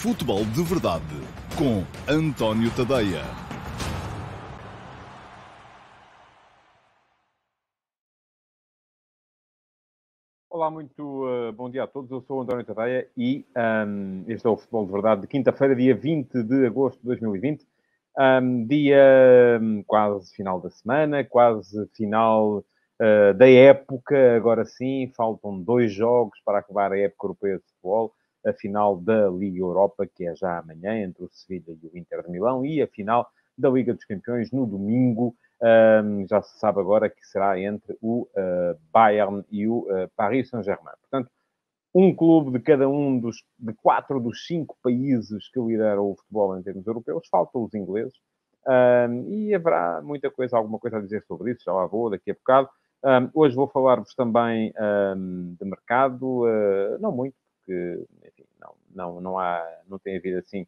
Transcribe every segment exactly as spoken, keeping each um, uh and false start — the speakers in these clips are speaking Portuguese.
Futebol de Verdade, com António Tadeia. Olá, muito uh, bom dia a todos. Eu sou o António Tadeia e um, este é o Futebol de Verdade de quinta-feira, dia vinte de agosto de dois mil e vinte. Um, dia um, quase final da semana, quase final uh, da época. Agora sim, faltam dois jogos para acabar a época europeia de futebol. A final da Liga Europa, que é já amanhã, entre o Sevilha e o Inter de Milão, e a final da Liga dos Campeões, no domingo, um, já se sabe agora que será entre o uh, Bayern e o uh, Paris Saint-Germain. Portanto, um clube de cada um dos, de quatro dos cinco países que lideram o futebol em termos europeus, faltam os ingleses, um, e haverá muita coisa, alguma coisa a dizer sobre isso, já lá vou daqui a bocado. Um, hoje vou falar-vos também um, de mercado, uh, não muito, porque, enfim, não, não, não, há, não tem havido assim.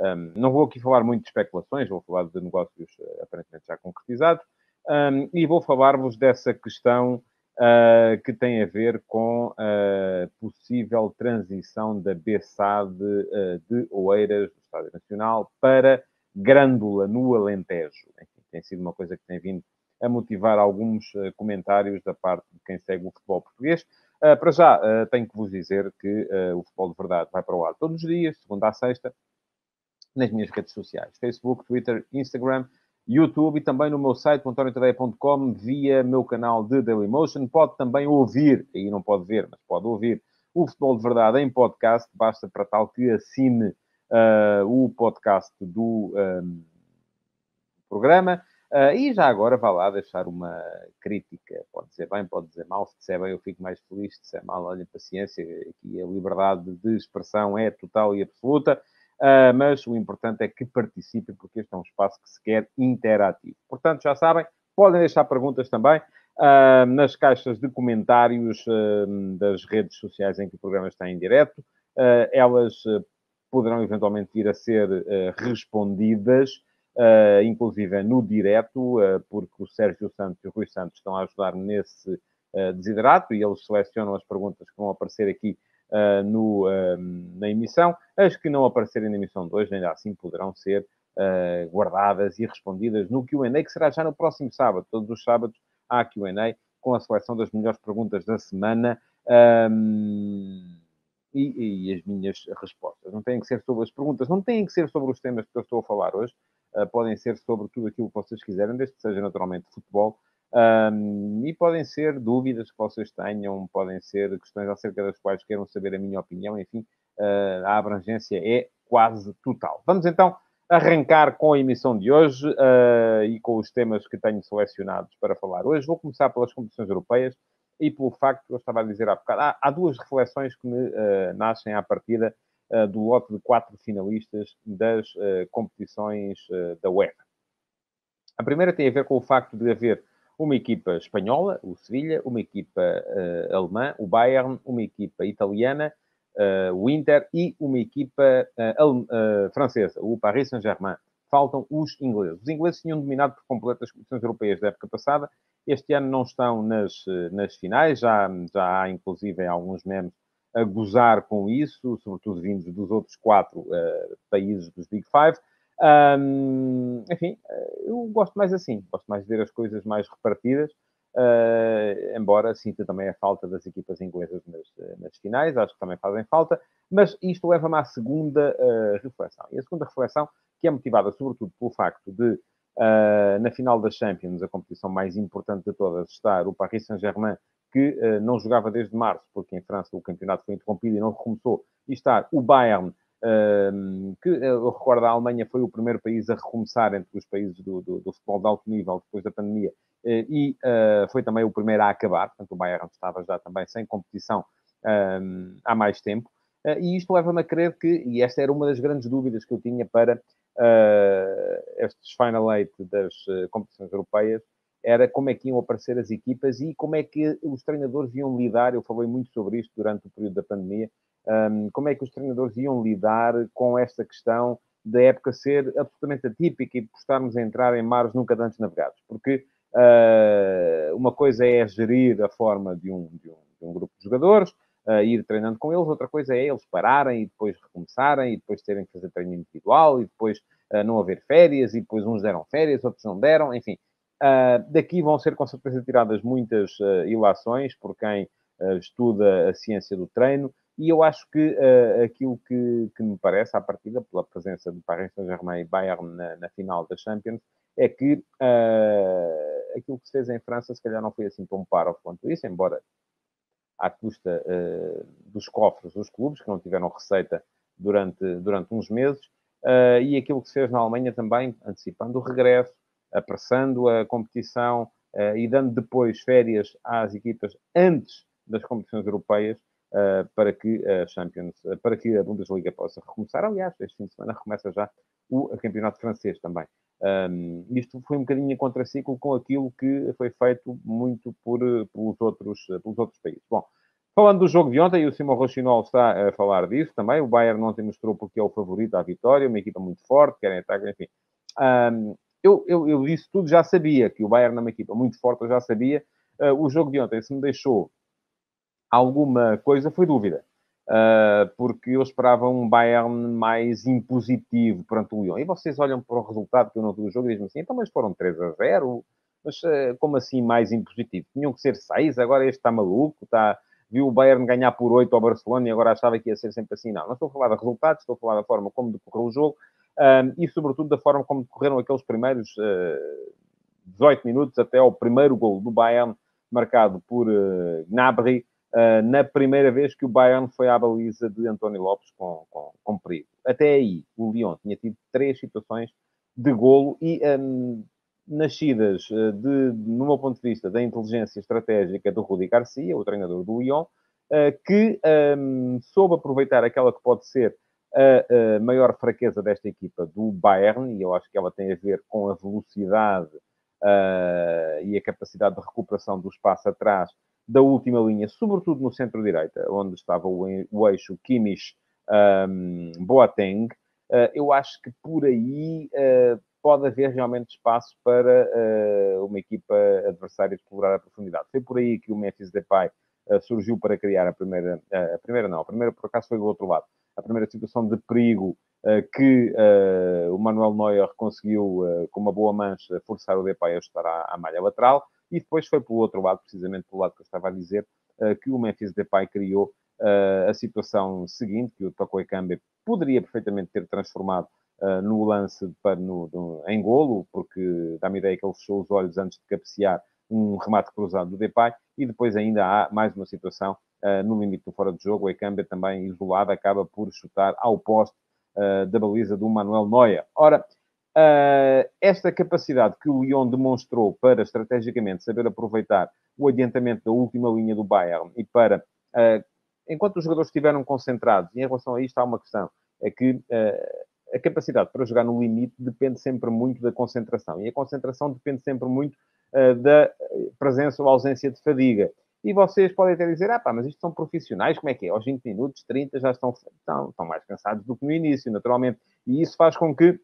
Um, não vou aqui falar muito de especulações, vou falar de negócios aparentemente já concretizados, um, e vou falar-vos dessa questão uh, que tem a ver com a uh, possível transição da B S A D uh, de Oeiras, do Estádio Nacional, para Grândola, no Alentejo. Enfim, tem sido uma coisa que tem vindo a motivar alguns uh, comentários da parte de quem segue o futebol português. Uh, para já, uh, tenho que vos dizer que uh, o Futebol de Verdade vai para o ar todos os dias, segunda à sexta, nas minhas redes sociais. Facebook, Twitter, Instagram, YouTube e também no meu site, antonio tadeia ponto com, via meu canal de Dailymotion. Pode também ouvir, aí não pode ver, mas pode ouvir, o Futebol de Verdade em podcast. Basta para tal que assine uh, o podcast do um, programa. Uh, e já agora vá lá deixar uma crítica, pode dizer bem, pode dizer mal, se disser bem eu fico mais feliz, se disser mal, olha, paciência, aqui a liberdade de expressão é total e absoluta, uh, mas o importante é que participem, porque este é um espaço que se quer interativo. Portanto, já sabem, podem deixar perguntas também uh, nas caixas de comentários uh, das redes sociais em que o programa está em direto, uh, elas uh, poderão eventualmente vir a ser uh, respondidas, Uh, inclusive no direto, uh, porque o Sérgio Santos e o Rui Santos estão a ajudar-me nesse uh, desiderato e eles selecionam as perguntas que vão aparecer aqui uh, no, uh, na emissão. As que não aparecerem na emissão de hoje, ainda assim, poderão ser uh, guardadas e respondidas no Q and A, que será já no próximo sábado. Todos os sábados há Q and A com a seleção das melhores perguntas da semana um, e, e as minhas respostas. Não têm que ser sobre as perguntas, não têm que ser sobre os temas que eu estou a falar hoje. Uh, podem ser sobre tudo aquilo que vocês quiserem, desde que seja naturalmente futebol, um, e podem ser dúvidas que vocês tenham, podem ser questões acerca das quais queiram saber a minha opinião, enfim, uh, a abrangência é quase total. Vamos então arrancar com a emissão de hoje uh, e com os temas que tenho selecionados para falar hoje. Vou começar pelas competições europeias e pelo facto que eu estava a dizer há bocado, há, há duas reflexões que me uh, nascem à partida do lote de quatro finalistas das uh, competições uh, da UEFA. A primeira tem a ver com o facto de haver uma equipa espanhola, o Sevilha, uma equipa uh, alemã, o Bayern, uma equipa italiana, uh, o Inter, e uma equipa uh, uh, francesa, o Paris Saint-Germain. Faltam os ingleses. Os ingleses tinham dominado por completo as competições europeias da época passada. Este ano não estão nas, nas finais. Já, já há, inclusive, alguns memes a gozar com isso, sobretudo vindos dos outros quatro uh, países dos Big Five. Um, enfim, eu gosto mais assim, gosto mais de ver as coisas mais repartidas, uh, embora sinta também a falta das equipas inglesas nas, nas finais, acho que também fazem falta, mas isto leva-me à segunda uh, reflexão. E a segunda reflexão, que é motivada sobretudo pelo facto de, uh, na final da Champions, a competição mais importante de todas, estar o Paris Saint-Germain, que uh, não jogava desde março, porque em França o campeonato foi interrompido e não recomeçou, e está o Bayern, uh, que eu recordo, a Alemanha foi o primeiro país a recomeçar entre os países do, do, do futebol de alto nível depois da pandemia, uh, e uh, foi também o primeiro a acabar, portanto o Bayern estava já também sem competição uh, há mais tempo, uh, e isto leva-me a crer que, e esta era uma das grandes dúvidas que eu tinha para uh, estes Final Eight das uh, competições europeias, era como é que iam aparecer as equipas e como é que os treinadores iam lidar. Eu falei muito sobre isto durante o período da pandemia, como é que os treinadores iam lidar com esta questão da época ser absolutamente atípica e de estarmos a entrar em mares nunca antes navegados. Porque uma coisa é gerir a forma de um, de um, de um grupo de jogadores, uh, ir treinando com eles. Outra coisa é eles pararem e depois recomeçarem e depois terem que fazer treino individual e depois uh, não haver férias e depois uns deram férias, outros não deram, enfim. Uh, daqui vão ser, com certeza, tiradas muitas uh, ilações por quem uh, estuda a ciência do treino, e eu acho que uh, aquilo que, que me parece, à partida, pela presença de Paris Saint-Germain e Bayern na, na final da Champions, é que uh, aquilo que se fez em França, se calhar, não foi assim tão paro quanto isso, embora à custa uh, dos cofres dos clubes, que não tiveram receita durante, durante uns meses, uh, e aquilo que se fez na Alemanha também, antecipando o regresso, apressando a competição uh, e dando depois férias às equipas antes das competições europeias uh, para que a Champions, uh, para que a Bundesliga possa recomeçar. Aliás, este fim de semana recomeça já o campeonato francês também. Um, isto foi um bocadinho em contraciclo com aquilo que foi feito muito por, pelos, outros, pelos outros países. Bom, falando do jogo de ontem, e o Simão Rochinol está a falar disso também, o Bayern ontem mostrou porque é o favorito à vitória, uma equipa muito forte, querem atacar, enfim. Um, Eu, eu, eu disse tudo, já sabia que o Bayern é uma equipa muito forte, eu já sabia. Uh, o jogo de ontem, se me deixou alguma coisa, foi dúvida. Uh, porque eu esperava um Bayern mais impositivo perante o Lyon. E vocês olham para o resultado que eu não vi do jogo e dizem assim, então, mas foram três a zero? Mas uh, como assim mais impositivo? Tinham que ser seis, agora este está maluco, está... viu o Bayern ganhar por oito ao Barcelona e agora achava que ia ser sempre assim. Não, não estou a falar de resultados, estou a falar da forma como decorreu o jogo. Um, e, sobretudo, da forma como decorreram aqueles primeiros uh, dezoito minutos até ao primeiro golo do Bayern, marcado por uh, Gnabry, uh, na primeira vez que o Bayern foi à baliza de António Lopes com, com, com perigo. Até aí, o Lyon tinha tido três situações de golo e, um, nascidas, de, no meu ponto de vista, da inteligência estratégica do Rudi Garcia, o treinador do Lyon, uh, que um, soube aproveitar aquela que pode ser A, a maior fraqueza desta equipa do Bayern, e eu acho que ela tem a ver com a velocidade uh, e a capacidade de recuperação do espaço atrás da última linha, sobretudo no centro-direita, onde estava o, o eixo Kimmich, um, Boateng. Uh, eu acho que por aí uh, pode haver realmente espaço para uh, uma equipa adversária explorar a profundidade. Foi por aí que o Memphis Depay uh, surgiu para criar a primeira... Uh, a primeira não, a primeira por acaso foi do outro lado. A primeira situação de perigo uh, que uh, o Manuel Neuer conseguiu, uh, com uma boa mancha, forçar o Depay a ajustar à, à malha lateral. E depois foi pelo outro lado, precisamente pelo lado que eu estava a dizer, uh, que o Memphis Depay criou uh, a situação seguinte, que o Toko Ekambi poderia perfeitamente ter transformado uh, no lance para, no, no, em golo, porque dá-me ideia que ele fechou os olhos antes de cabecear um remate cruzado do Depay. E depois ainda há mais uma situação Uh, no limite do fora de jogo, o Ekambi também isolado acaba por chutar ao poste uh, da baliza do Manuel Neuer. Ora, uh, esta capacidade que o Lyon demonstrou para estrategicamente saber aproveitar o adiantamento da última linha do Bayern e para, uh, enquanto os jogadores estiveram concentrados, e em relação a isto há uma questão, é que uh, a capacidade para jogar no limite depende sempre muito da concentração, e a concentração depende sempre muito uh, da presença ou ausência de fadiga. E vocês podem até dizer, ah pá, mas isto são profissionais, como é que é? Aos vinte minutos, trinta, já estão, estão, estão mais cansados do que no início, naturalmente. E isso faz com que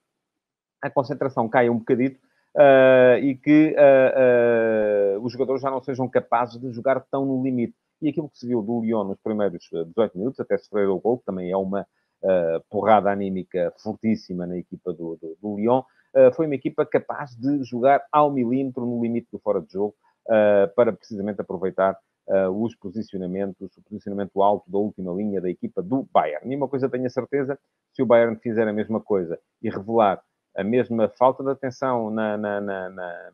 a concentração caia um bocadito uh, e que uh, uh, os jogadores já não sejam capazes de jogar tão no limite. E aquilo que se viu do Lyon nos primeiros dezoito minutos, até sofrer o gol, que também é uma uh, porrada anímica fortíssima na equipa do, do, do Lyon, uh, foi uma equipa capaz de jogar ao milímetro no limite do fora de jogo, Uh, para precisamente aproveitar uh, os posicionamentos, o posicionamento alto da última linha da equipa do Bayern. E uma coisa tenho a certeza, se o Bayern fizer a mesma coisa e revelar a mesma falta de atenção na, na, na, na,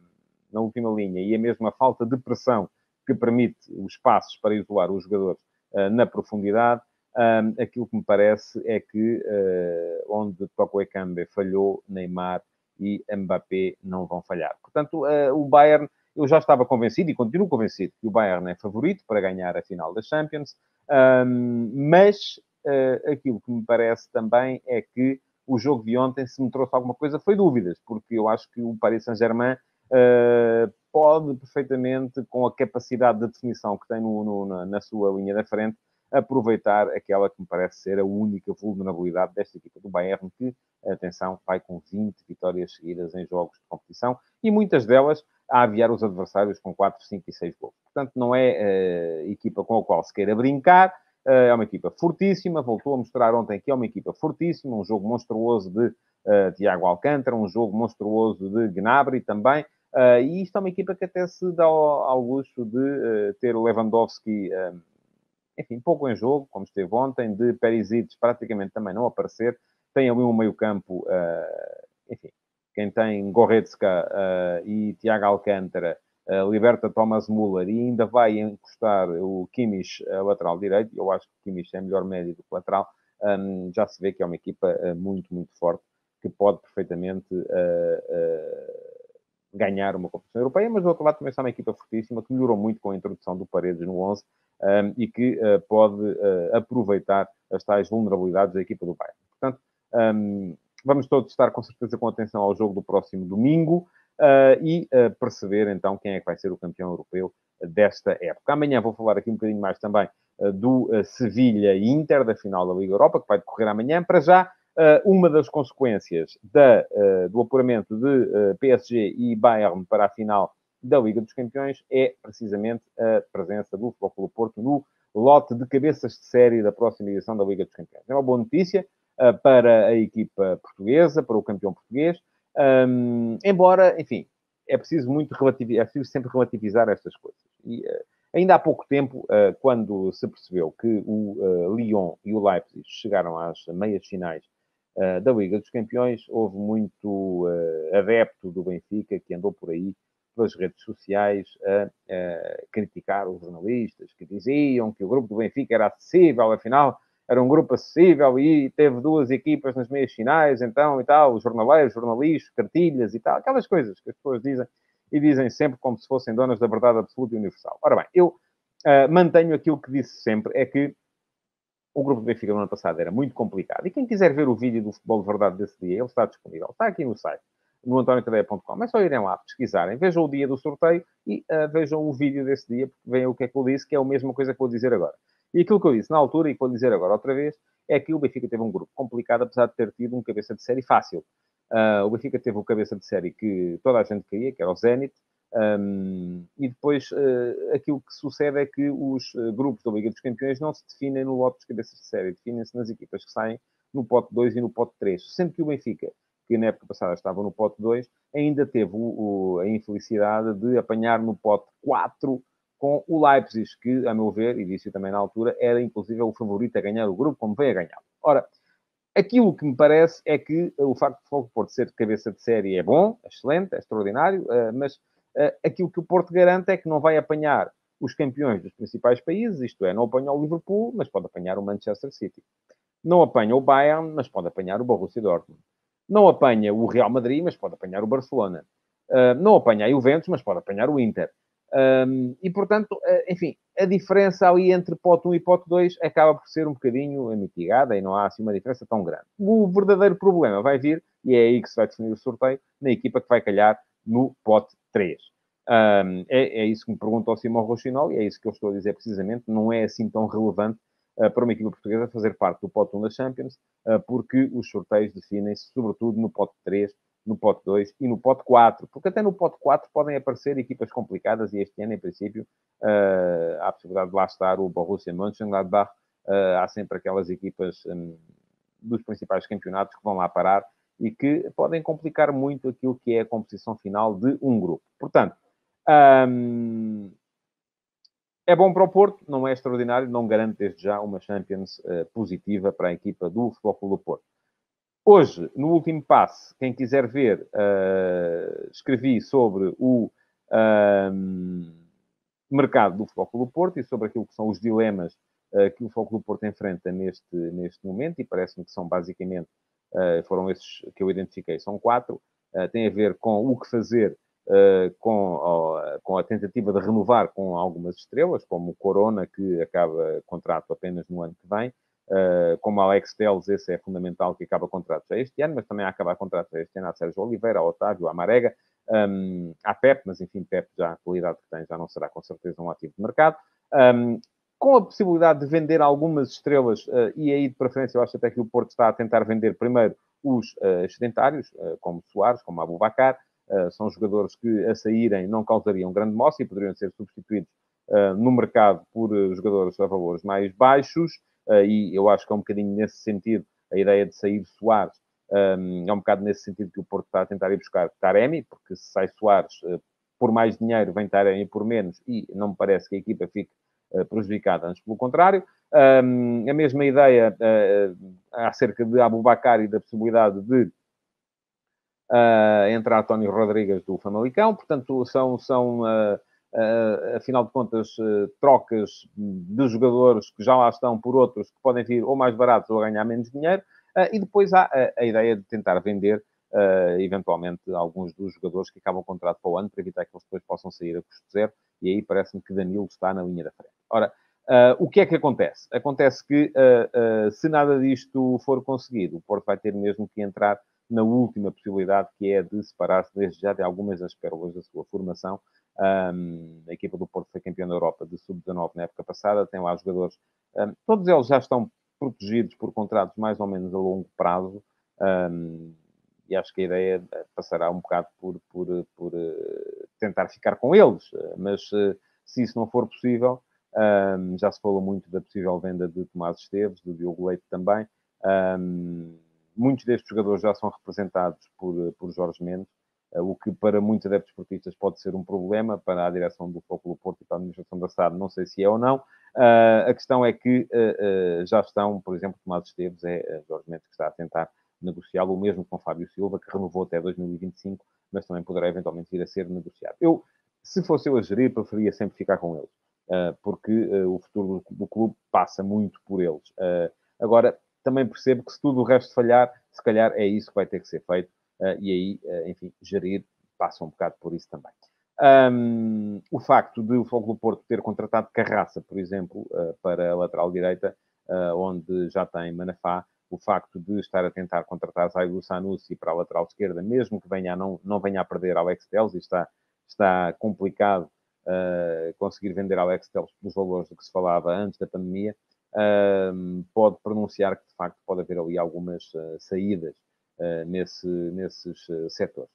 na última linha e a mesma falta de pressão que permite os passos para isolar os jogadores uh, na profundidade, um, aquilo que me parece é que uh, onde Toko Ekambi falhou, Neymar e Mbappé não vão falhar. Portanto, uh, o Bayern... Eu já estava convencido, e continuo convencido, que o Bayern é favorito para ganhar a final da Champions. Um, mas uh, aquilo que me parece também é que o jogo de ontem, se me trouxe alguma coisa, foi dúvidas. Porque eu acho que o Paris Saint-Germain uh, pode perfeitamente, com a capacidade de definição que tem no, no, na, na sua linha da frente, aproveitar aquela que me parece ser a única vulnerabilidade desta equipa do Bayern, que, atenção, vai com vinte vitórias seguidas em jogos de competição, e muitas delas a aviar os adversários com quatro, cinco e seis gols. Portanto, não é uh, equipa com a qual se queira brincar, É uma equipa fortíssima, voltou a mostrar ontem que é uma equipa fortíssima, um jogo monstruoso de uh, Thiago Alcântara, um jogo monstruoso de Gnabry também, uh, e isto é uma equipa que até se dá ao, ao luxo de uh, ter o Lewandowski, uh, enfim, pouco em jogo, como esteve ontem, de Perisic praticamente também não aparecer, tem ali um meio campo, uh, enfim, quem tem Goretzka uh, e Thiago Alcântara, Uh, liberta Thomas Müller e ainda vai encostar o Kimmich uh, lateral direito. Eu acho que o Kimmich é melhor médio do que lateral. Um, já se vê que é uma equipa uh, muito, muito forte, que pode perfeitamente uh, uh, ganhar uma competição europeia, mas do outro lado também está uma equipa fortíssima, que melhorou muito com a introdução do Paredes no onze um, e que uh, pode uh, aproveitar as tais vulnerabilidades da equipa do Bayern. Portanto, um, vamos todos estar com certeza com atenção ao jogo do próximo domingo. Uh, e uh, perceber, então, quem é que vai ser o campeão europeu desta época. Amanhã vou falar aqui um bocadinho mais também uh, do uh, Sevilha e Inter, da final da Liga Europa, que vai decorrer amanhã. Para já, uh, uma das consequências da, uh, do apuramento de uh, P S G e Bayern para a final da Liga dos Campeões é, precisamente, a presença do Futebol Clube do Porto no lote de cabeças de série da próxima edição da Liga dos Campeões. É uma boa notícia uh, para a equipa portuguesa, para o campeão português. Um, embora, enfim, é preciso, muito relativizar, é preciso sempre relativizar estas coisas. E uh, ainda há pouco tempo, uh, quando se percebeu que o uh, Lyon e o Leipzig chegaram às meias finais uh, da Liga dos Campeões, houve muito uh, adepto do Benfica que andou por aí, pelas redes sociais, a, a criticar os jornalistas que diziam que o grupo do Benfica era acessível, afinal... Era um grupo acessível e teve duas equipas nas meias finais, então, e tal. Jornaleiros, jornalistas, cartilhas e tal. Aquelas coisas que as pessoas dizem e dizem sempre como se fossem donas da verdade absoluta e universal. Ora bem, eu uh, mantenho aquilo que disse sempre, é que o grupo do Benfica no ano passado era muito complicado. E quem quiser ver o vídeo do Futebol de Verdade desse dia, ele está disponível. Está aqui no site, no antonio tadeia ponto com. É só irem lá, pesquisarem. Vejam o dia do sorteio e uh, vejam o vídeo desse dia, porque veem o que é que eu disse, que é a mesma coisa que vou dizer agora. E aquilo que eu disse na altura, e que vou dizer agora outra vez, é que o Benfica teve um grupo complicado, apesar de ter tido um cabeça de série fácil. Uh, o Benfica teve o cabeça de série que toda a gente queria, que era o Zenit, um, e depois uh, aquilo que sucede é que os grupos da Liga dos Campeões não se definem no lote dos cabeças de série, definem-se nas equipas que saem no pote dois e no pote três. Sempre que o Benfica, que na época passada estava no pote dois, ainda teve o, o, a infelicidade de apanhar no pote quatro, com o Leipzig, que, a meu ver, e disse também na altura, era inclusive o favorito a ganhar o grupo, como veio a ganhar. Ora, aquilo que me parece é que o facto de o Futebol do Porto ser de cabeça de série é bom, é excelente, é extraordinário, mas aquilo que o Porto garante é que não vai apanhar os campeões dos principais países, isto é, não apanha o Liverpool, mas pode apanhar o Manchester City. Não apanha o Bayern, mas pode apanhar o Borussia Dortmund. Não apanha o Real Madrid, mas pode apanhar o Barcelona. Não apanha a Juventus, mas pode apanhar o Inter. Um, e, portanto, enfim, a diferença ali entre pote um e pote dois acaba por ser um bocadinho mitigada e não há assim uma diferença tão grande. O verdadeiro problema vai vir, e é aí que se vai definir o sorteio, na equipa que vai calhar no pote três. Um, é, é isso que me pergunta o Simão Rochinol e é isso que eu estou a dizer precisamente. Não é assim tão relevante uh, para uma equipa portuguesa fazer parte do pote um da Champions, uh, porque os sorteios definem-se sobretudo no pote três, no pote dois e no pote quatro, porque até no pote quatro podem aparecer equipas complicadas e este ano, em princípio, uh, há a possibilidade de lá estar o Borussia Mönchengladbach, uh, há sempre aquelas equipas um, dos principais campeonatos que vão lá parar e que podem complicar muito aquilo que é a composição final de um grupo. Portanto, um, é bom para o Porto, não é extraordinário, não garante desde já uma Champions uh, positiva para a equipa do Futebol Clube do Porto. Hoje, no último passe, quem quiser ver, uh, escrevi sobre o uh, mercado do Futebol Clube do Porto e sobre aquilo que são os dilemas uh, que o Futebol Clube do Porto enfrenta neste, neste momento, e parece-me que são basicamente, uh, foram esses que eu identifiquei, são quatro. Uh, tem a ver com o que fazer uh, com, uh, com a tentativa de renovar com algumas estrelas, como o Corona, que acaba contrato apenas no ano que vem. Uh, como Alex Telles, esse é fundamental, que acaba contrato já este ano, mas também há acabado contrato já este ano a Sérgio Oliveira, a Otávio, a Marega, um, a Pepe, mas enfim, Pepe já a qualidade que tem já não será com certeza um ativo de mercado, um, com a possibilidade de vender algumas estrelas, uh, e aí de preferência eu acho até que o Porto está a tentar vender primeiro os uh, excedentários, uh, como Soares, como Abubacar, uh, são jogadores que a saírem não causariam grande moça e poderiam ser substituídos uh, no mercado por jogadores a valores mais baixos, uh, e eu acho que é um bocadinho nesse sentido a ideia de sair Soares, um, é um bocado nesse sentido que o Porto está a tentar ir buscar Taremi, porque se sai Soares uh, por mais dinheiro, vem Taremi por menos, e não me parece que a equipa fique uh, prejudicada, antes pelo contrário. Um, a mesma ideia uh, acerca de Abubacar e da possibilidade de Uh, entre António Rodrigues do Famalicão. Portanto, são, são uh, uh, afinal de contas, uh, trocas de jogadores que já lá estão por outros que podem vir ou mais baratos ou ganhar menos dinheiro. Uh, e depois há a, a ideia de tentar vender, uh, eventualmente, alguns dos jogadores que acabam o contrato para o ano, para evitar que eles depois possam sair a custo zero. E aí parece-me que Danilo está na linha da frente. Ora, uh, o que é que acontece? Acontece que, uh, uh, se nada disto for conseguido, o Porto vai ter mesmo que entrar na última possibilidade, que é de separar-se desde já de algumas das pérolas da sua formação. Um, a equipa do Porto foi campeã da Europa de sub dezanove na época passada, tem lá jogadores, um, todos eles já estão protegidos por contratos mais ou menos a longo prazo, um, e acho que a ideia passará um bocado por, por, por uh, tentar ficar com eles, mas uh, se isso não for possível, um, já se falou muito da possível venda de Tomás Esteves, do Diogo Leite também. Um, Muitos destes jogadores já são representados por, por Jorge Mendes, o que para muitos adeptos portistas pode ser um problema, para a direção do Futebol Clube do Porto e para a administração da S A D, não sei se é ou não. Uh, a questão é que uh, uh, já estão, por exemplo, Tomás Esteves, é Jorge Mendes que está a tentar negociá-lo, o mesmo com Fábio Silva, que renovou até dois mil e vinte e cinco, mas também poderá eventualmente vir a ser negociado. Eu, se fosse eu a gerir, preferia sempre ficar com eles, uh, porque uh, o futuro do, do clube passa muito por eles. Uh, agora, também percebo que se tudo o resto falhar, se calhar é isso que vai ter que ser feito. Uh, e aí, uh, enfim, gerir passa um bocado por isso também. Um, o facto de o Futebol Clube do Porto ter contratado Carraça, por exemplo, uh, para a lateral direita, uh, onde já tem Manafá, o facto de estar a tentar contratar Zaidu Sanusi para a lateral esquerda, mesmo que venha a não, não venha a perder Alex Telles, e está, está complicado uh, conseguir vender Alex Telles pelos valores de que se falava antes da pandemia, Uh, pode pronunciar que, de facto, pode haver ali algumas uh, saídas uh, nesse, nesses uh, setores.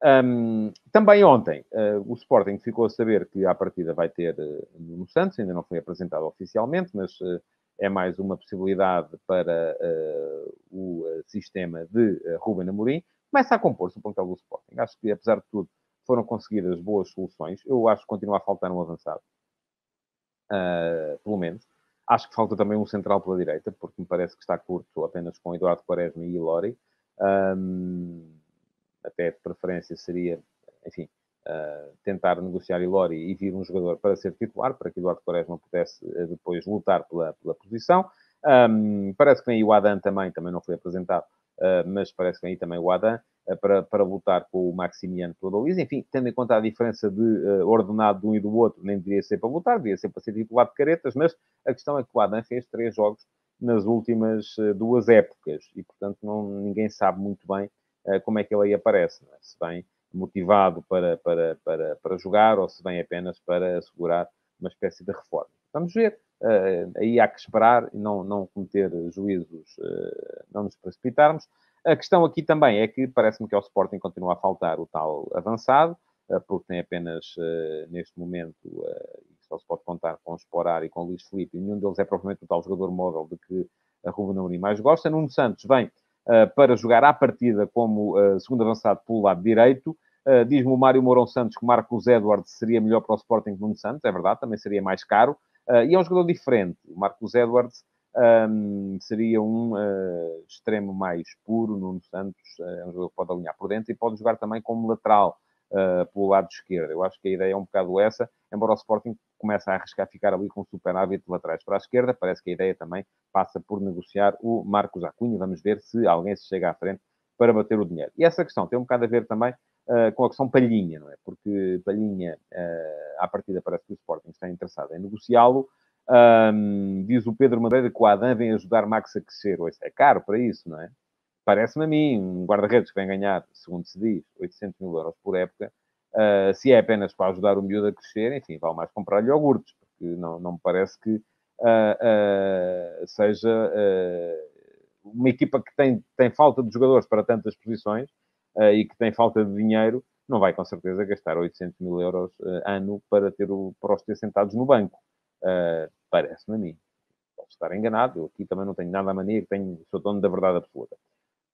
Um, também ontem, uh, o Sporting ficou a saber que à partida vai ter uh, Nuno Santos, ainda não foi apresentado oficialmente, mas uh, é mais uma possibilidade para uh, o sistema de uh, Ruben Amorim. Começa a compor-se o plantel do Sporting. Acho que, apesar de tudo, foram conseguidas boas soluções. Eu acho que continua a faltar um avançado, uh, pelo menos. Acho que falta também um central pela direita, porque me parece que está curto apenas com Eduardo Quaresma e Ilori. Um, até de preferência seria, enfim, uh, tentar negociar Ilori e vir um jogador para ser titular, para que Eduardo Quaresma pudesse uh, depois lutar pela, pela posição. Um, parece que vem aí o Adán também, também não foi apresentado, uh, mas parece que vem aí também o Adán uh, para, para lutar com o Maximiano pela baliza. Enfim, tendo em conta a diferença de uh, ordenado de um e do outro, nem deveria ser para lutar, deveria ser para ser titular de caretas, mas a questão é que o Adán fez três jogos nas últimas uh, duas épocas e, portanto, não, ninguém sabe muito bem uh, como é que ele aí aparece, não é? Se vem motivado para, para, para, para jogar ou se vem apenas para assegurar uma espécie de reforma. Vamos ver. Uh, aí há que esperar e não, não cometer juízos, uh, não nos precipitarmos. A questão aqui também é que parece-me que ao Sporting continua a faltar o tal avançado, uh, porque tem apenas, uh, neste momento, uh, só se pode contar com o Sporar e com o Luís Filipe, e nenhum deles é propriamente o tal jogador móvel de que a Ruben Amorim mais gosta. Nuno Santos vem uh, para jogar à partida como uh, segundo avançado pelo lado direito. Uh, Diz-me o Mário Mourão Santos que Marcus Edwards seria melhor para o Sporting que Nuno Santos. É verdade, também seria mais caro. Uh, e é um jogador diferente. O Marcus Edwards um, seria um uh, extremo mais puro. Nuno Santos uh, é um jogador que pode alinhar por dentro e pode jogar também como lateral uh, pelo lado esquerdo. Eu acho que a ideia é um bocado essa, embora o Sporting comece a arriscar ficar ali com um superávit de laterais para a esquerda. Parece que a ideia também passa por negociar o Marcos Acunha. Vamos ver se alguém se chega à frente para bater o dinheiro. E essa questão tem um bocado a ver também Uh, com a questão Palhinha, não é? Porque Palhinha, uh, à partida, parece que o Sporting está interessado em negociá-lo. Um, diz o Pedro Madeira que o Adán vem ajudar Max a crescer. Ou isso é caro para isso, não é? Parece-me a mim, um guarda-redes que vem ganhar, segundo se diz, oitocentos mil euros por época. Uh, se é apenas para ajudar o miúdo a crescer, enfim, vale mais comprar-lhe iogurtes, porque não, não me parece que uh, uh, seja uh, uma equipa que tem, tem falta de jogadores para tantas posições. Uh, e que tem falta de dinheiro, não vai com certeza gastar oitocentos mil euros uh, ano para, ter o, para os ter sentados no banco. Uh, Parece-me a mim. Posso estar enganado, eu aqui também não tenho nada a mania, tenho, sou dono da verdade absoluta.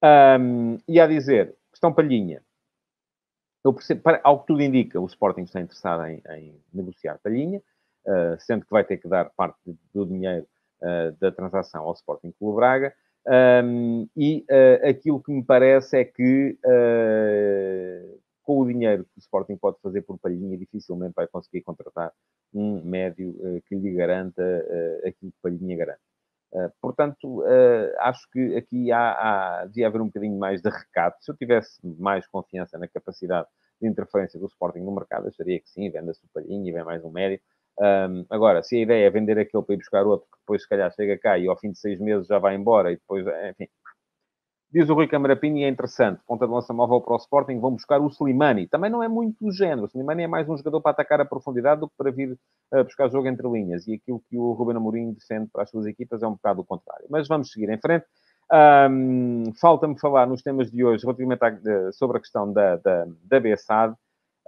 Um, e a dizer, questão Palhinha. Eu percebo, para, ao que tudo indica, o Sporting está interessado em, em negociar Palhinha, uh, sendo que vai ter que dar parte do dinheiro uh, da transação ao Sporting Clube Braga. Um, e uh, aquilo que me parece é que uh, com o dinheiro que o Sporting pode fazer por Palhinha, dificilmente vai conseguir contratar um médio uh, que lhe garanta uh, aquilo que Palhinha garante. Uh, portanto, uh, acho que aqui há, há, devia haver um bocadinho mais de recato. Se eu tivesse mais confiança na capacidade de interferência do Sporting no mercado, acharia que sim, venda-se o Palhinha e vem mais um médio. Um, agora, se a ideia é vender aquele para ir buscar outro, que depois se calhar chega cá e ao fim de seis meses já vai embora e depois, enfim. Diz o Rui Câmara Pinho, é interessante, ponta de lança móvel para o Sporting, vão buscar o Slimani. Também não é muito o género. O Slimani é mais um jogador para atacar a profundidade do que para vir uh, buscar jogo entre linhas. E aquilo que o Ruben Amorim defende para as suas equipas é um bocado o contrário. Mas vamos seguir em frente. Um, falta-me falar nos temas de hoje relativamente à, de, sobre a questão da, da, da B S A D.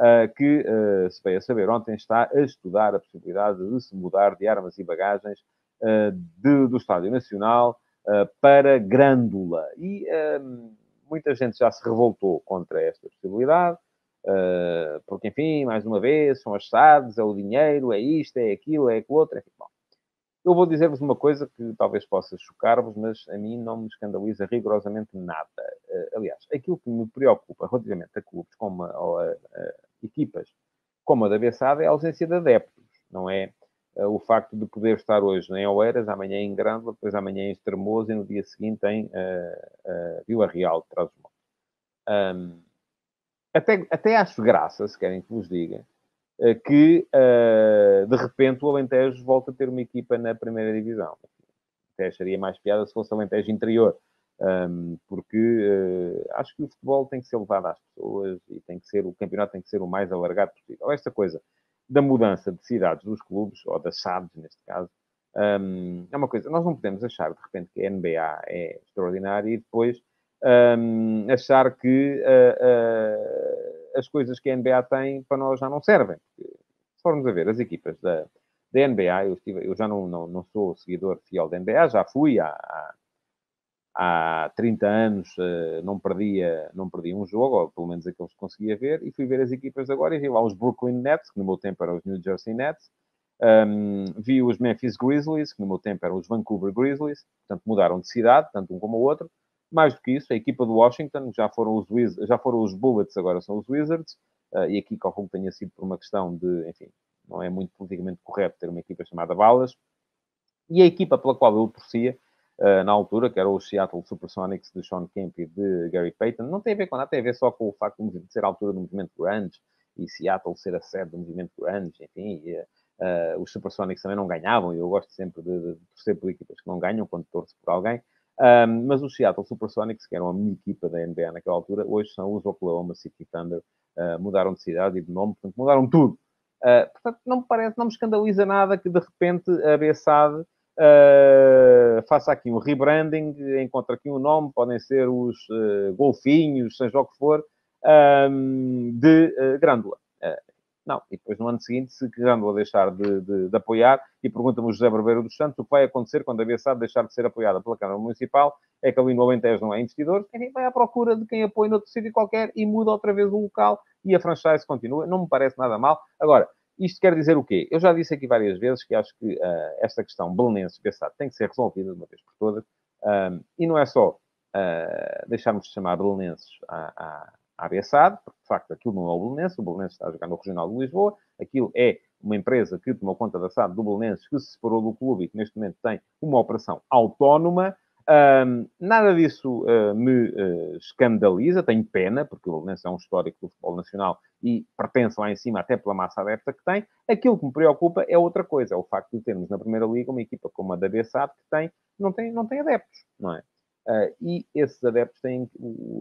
Uh, que, uh, se veio a saber ontem, está a estudar a possibilidade de se mudar de armas e bagagens uh, de, do Estádio Nacional uh, para Grândola. E uh, muita gente já se revoltou contra esta possibilidade, uh, porque, enfim, mais uma vez, são as S A Ds, é o dinheiro, é isto, é aquilo, é aquilo outro. Enfim, bom, eu vou dizer-vos uma coisa que talvez possa chocar-vos, mas a mim não me escandaliza rigorosamente nada. Uh, aliás, aquilo que me preocupa relativamente a clubes como a, a, a equipas como a da B S A D é a ausência de adeptos, não é? O facto de poder estar hoje em Oeiras, amanhã em Grândola, depois amanhã em Estremoz e no dia seguinte em uh, uh, Vila Real de Trás-os-Montes. Um, até, até acho graça, se querem que vos diga, uh, que uh, de repente o Alentejo volta a ter uma equipa na primeira divisão. Até acharia mais piada se fosse Alentejo interior. Um, porque uh, acho que o futebol tem que ser levado às pessoas e tem que ser, o campeonato tem que ser o mais alargado possível. Esta coisa da mudança de cidades dos clubes, ou das S A Ds neste caso, um, é uma coisa, nós não podemos achar de repente que a N B A é extraordinária e depois um, achar que uh, uh, as coisas que a N B A tem para nós já não servem. Porque, se formos a ver as equipas da, da N B A, eu, estive, eu já não, não, não sou seguidor fiel da N B A, já fui à Há trinta anos não perdia, não perdia um jogo, ou pelo menos aqueles que conseguia ver, e fui ver as equipas agora e vi lá os Brooklyn Nets, que no meu tempo eram os New Jersey Nets, um, vi os Memphis Grizzlies, que no meu tempo eram os Vancouver Grizzlies, portanto mudaram de cidade, tanto um como o outro. Mais do que isso, a equipa do Washington, já foram os, Wiz já foram os Bullets, agora são os Wizards, uh, e aqui calculo que tenha sido por uma questão de, enfim, não é muito politicamente correto ter uma equipa chamada Balas, e a equipa pela qual eu torcia, Uh, na altura, que era o Seattle Supersonics de Sean Kemp e de Gary Payton, não tem a ver com nada, tem a ver só com o facto de ser a altura do movimento grunge, e Seattle ser a sede do movimento grunge, enfim, e, uh, os Supersonics também não ganhavam, e eu gosto sempre de, de, de torcer por equipas que não ganham, quando torço por alguém, um, mas os Seattle Supersonics, que eram a minha equipa da N B A naquela altura, hoje são os Oklahoma City Thunder, uh, mudaram de cidade e de nome, portanto, mudaram tudo. Uh, portanto, não me parece, não me escandaliza nada que, de repente, a B S A D Uh, faça aqui um rebranding, encontra aqui um nome, podem ser os uh, golfinhos, seja o que for, um, de uh, Grândola. Uh, não, e depois no ano seguinte, se Grândola deixar de, de, de apoiar, e pergunta-me o José Barbeiro dos Santos, o que vai acontecer quando a B S A D deixar de ser apoiada pela Câmara Municipal, é que ali no Alentejo não é investidor, quem vai à procura de quem apoia noutro sítio qualquer e muda outra vez o local e a franchise continua, não me parece nada mal. Agora, isto quer dizer o quê? Eu já disse aqui várias vezes que acho que uh, esta questão belenenses-B S A D tem que ser resolvida de uma vez por todas. Um, e não é só uh, deixarmos de chamar belenenses à, à, à B S A D, porque, de facto, aquilo não é o belenense. O belenense está a jogar no Regional de Lisboa. Aquilo é uma empresa que tomou conta da S A D do belenenses, que se separou do clube e que, neste momento, tem uma operação autónoma. Um, nada disso uh, me uh, escandaliza, tenho pena, porque o Belenenses é um histórico do futebol nacional e pertence lá em cima até pela massa adepta que tem. Aquilo que me preocupa é outra coisa, é o facto de termos na Primeira Liga uma equipa como a da B S A D que tem, não, tem, não tem adeptos, não é? Uh, e esses adeptos têm,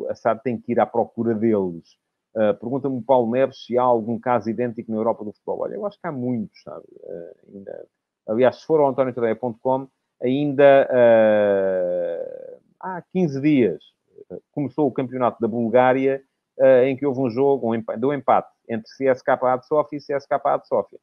a S A D tem que ir à procura deles. Uh, Pergunta-me o Paulo Neves se há algum caso idêntico na Europa do futebol. Olha, eu acho que há muitos, sabe? Uh, ainda... Aliás, se for ao antonio tadeia ponto com, ainda uh, há quinze dias uh, começou o campeonato da Bulgária uh, em que houve um jogo um empate, um empate entre C S K A de Sófia e C S K A de Sófia.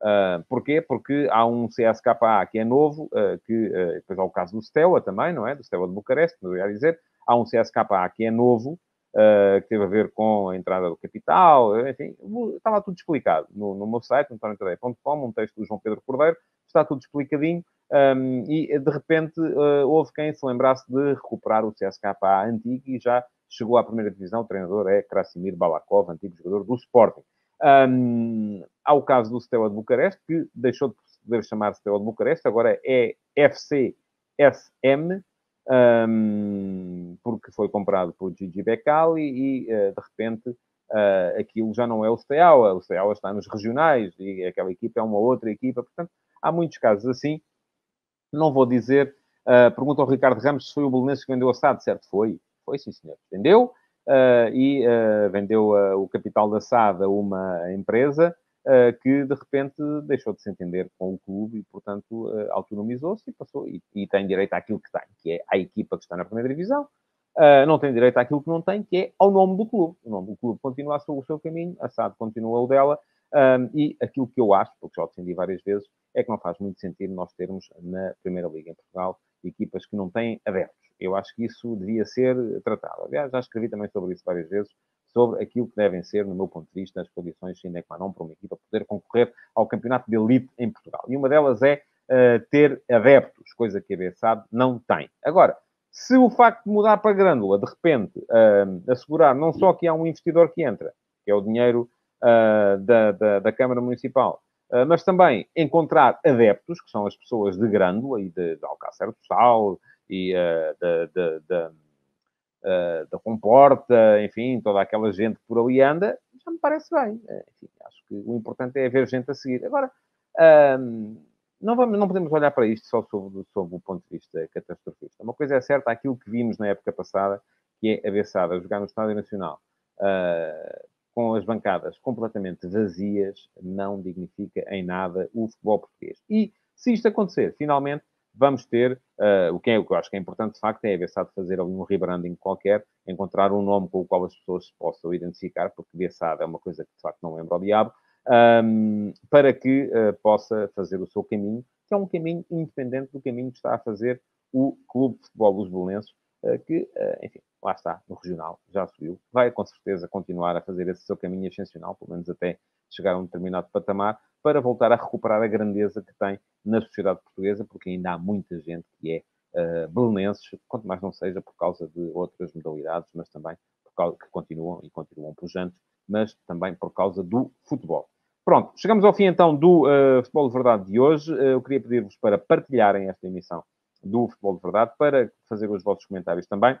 Uh, porquê? Porque há um C S K A que é novo, uh, que uh, depois há o caso do Steaua também, não é? Do Steaua de Bucareste, não ia dizer. Há um C S K A que é novo, uh, que teve a ver com a entrada do capital, enfim, estava tudo explicado no, no meu site, antonio tadeia ponto com, um texto do João Pedro Cordeiro, está tudo explicadinho. Um, e, de repente, uh, houve quem se lembrasse de recuperar o C S K A antigo e já chegou à primeira divisão. O treinador é Krasimir Balakov, antigo jogador do Sporting. Um, há o caso do Steaua de Bucareste, que deixou de poder chamar Steaua de Bucareste, agora é F C S M, um, porque foi comprado por Gigi Becali e, uh, de repente, uh, aquilo já não é o Steaua. O Steaua está nos regionais e aquela equipa é uma outra equipa. Portanto, há muitos casos assim. Não vou dizer. Uh, pergunta ao Ricardo Ramos se foi o Belenenses que vendeu a S A D. Certo, foi. Foi, sim, senhor. Vendeu. Uh, e uh, vendeu uh, o capital da S A D a uma empresa uh, que, de repente, deixou de se entender com o clube e, portanto, uh, autonomizou-se e passou. E, e tem direito àquilo que tem, que é a equipa que está na primeira divisão. Uh, não tem direito àquilo que não tem, que é ao nome do clube. O nome do clube continua a o seu caminho. A S A D continua o dela. Um, e aquilo que eu acho, porque já o defendi várias vezes, é que não faz muito sentido nós termos na Primeira Liga em Portugal equipas que não têm adeptos. Eu acho que isso devia ser tratado. Aliás, já escrevi também sobre isso várias vezes, sobre aquilo que devem ser, no meu ponto de vista, as condições sine qua non para uma equipa poder concorrer ao campeonato de elite em Portugal. E uma delas é uh, ter adeptos, coisa que a B S A D não tem. Agora, se o facto de mudar para a Grândola, de repente, uh, assegurar não só que há um investidor que entra, que é o dinheiro Uh, da, da, da Câmara Municipal, uh, mas também encontrar adeptos, que são as pessoas de Grândola e de, de Alcácer do Sal e uh, da, da, da, uh, da Comporta, enfim, toda aquela gente que por ali anda, já me parece bem. Uh, enfim, acho que o importante é haver gente a seguir. Agora, uh, não, vamos, não podemos olhar para isto só sob, sob o ponto de vista catastrofista. Uma coisa é certa, aquilo que vimos na época passada, que é a B S A D a jogar no Estádio Nacional, uh, com as bancadas completamente vazias, não dignifica em nada o futebol português. E, se isto acontecer, finalmente, vamos ter... Uh, o, que é, o que eu acho que é importante, de facto, é a B S A D fazer ali um rebranding qualquer, encontrar um nome com o qual as pessoas se possam identificar, porque B S A D é uma coisa que, de facto, não lembra ao diabo, um, para que uh, possa fazer o seu caminho, que é um caminho independente do caminho que está a fazer o Clube de Futebol dos Belenenses, uh, que, uh, enfim... Lá está, no regional, já subiu. Vai, com certeza, continuar a fazer esse seu caminho ascensional, pelo menos até chegar a um determinado patamar, para voltar a recuperar a grandeza que tem na sociedade portuguesa, porque ainda há muita gente que é uh, belenenses, quanto mais não seja por causa de outras modalidades, mas também por causa que continuam e continuam pujantes, mas também por causa do futebol. Pronto, chegamos ao fim então do uh, Futebol de Verdade de hoje. Uh, eu queria pedir-vos para partilharem esta emissão do Futebol de Verdade, para fazer os vossos comentários também,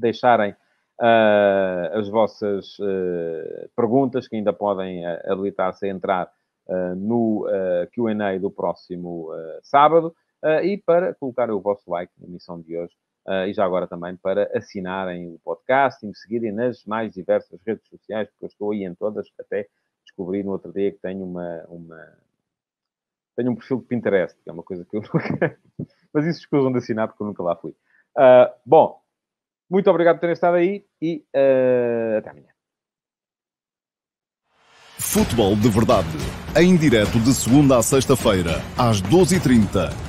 deixarem uh, as vossas uh, perguntas, que ainda podem uh, habilitar-se a entrar uh, no uh, Q and A do próximo uh, sábado, uh, e para colocarem o vosso like na emissão de hoje, uh, e já agora também para assinarem o podcast e me seguirem nas mais diversas redes sociais, porque eu estou aí em todas, até descobri no outro dia que tenho uma... uma... tenho um perfil de Pinterest, que é uma coisa que eu nunca... Mas isso escusam de assinar, porque eu nunca lá fui. Uh, bom... Muito obrigado por terem estado aí e uh, até amanhã. Futebol de Verdade, em direto de segunda a sexta-feira, às doze e trinta.